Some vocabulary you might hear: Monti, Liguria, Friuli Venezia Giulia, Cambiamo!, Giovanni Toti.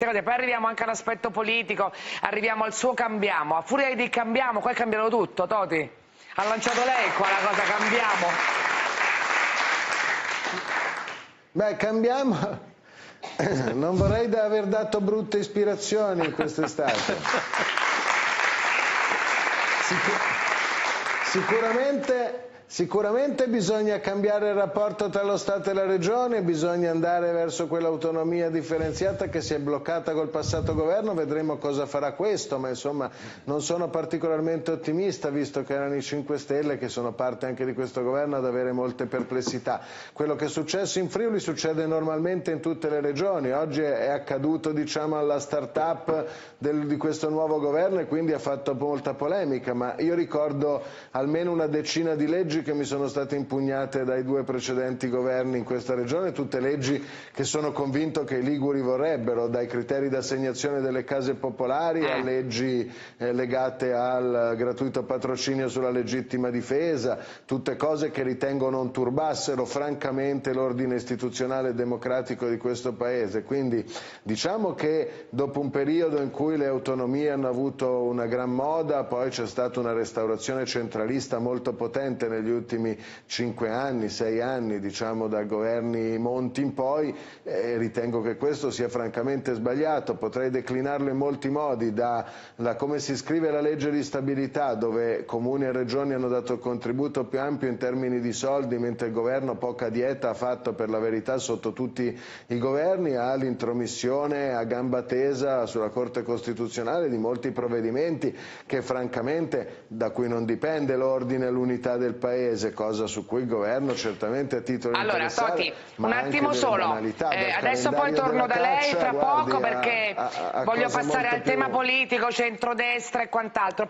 Poi arriviamo anche all'aspetto politico, arriviamo al suo Cambiamo. A furia di Cambiamo, qua è cambiato tutto, Toti. Ha lanciato lei qua la cosa Cambiamo. Beh, Cambiamo. Non vorrei aver dato brutte ispirazioni quest'estate. Sicuramente bisogna cambiare il rapporto tra lo Stato e la Regione, bisogna andare verso quell'autonomia differenziata che si è bloccata col passato governo, vedremo cosa farà questo, ma insomma non sono particolarmente ottimista visto che erano i 5 Stelle che sono parte anche di questo governo ad avere molte perplessità. Quello che è successo in Friuli succede normalmente in tutte le regioni, oggi è accaduto diciamo alla start-up di questo nuovo governo e quindi ha fatto molta polemica, ma io ricordo almeno una decina di leggi che mi sono state impugnate dai 2 precedenti governi in questa regione, tutte leggi che sono convinto che i liguri vorrebbero, dai criteri di assegnazione delle case popolari a leggi legate al gratuito patrocinio sulla legittima difesa, tutte cose che ritengo non turbassero francamente l'ordine istituzionale e democratico di questo Paese. Quindi diciamo che dopo un periodo in cui le autonomie hanno avuto una gran moda, poi c'è stata una restaurazione centralista molto potente negli ultimi 5 anni, 6 anni, diciamo dai governi Monti in poi, ritengo che questo sia francamente sbagliato, potrei declinarlo in molti modi, da come si scrive la legge di stabilità, dove comuni e regioni hanno dato il contributo più ampio in termini di soldi, mentre il governo poca dieta ha fatto per la verità sotto tutti i governi, all'intromissione a gamba tesa sulla Corte Costituzionale di molti provvedimenti che francamente da cui non dipende l'ordine e l'unità del Paese, cosa su cui il governo certamente ha titolo di interessare. Allora Toti, un attimo solo, adesso poi torno da lei tra poco perché voglio passare al tema politico, centrodestra e quant'altro.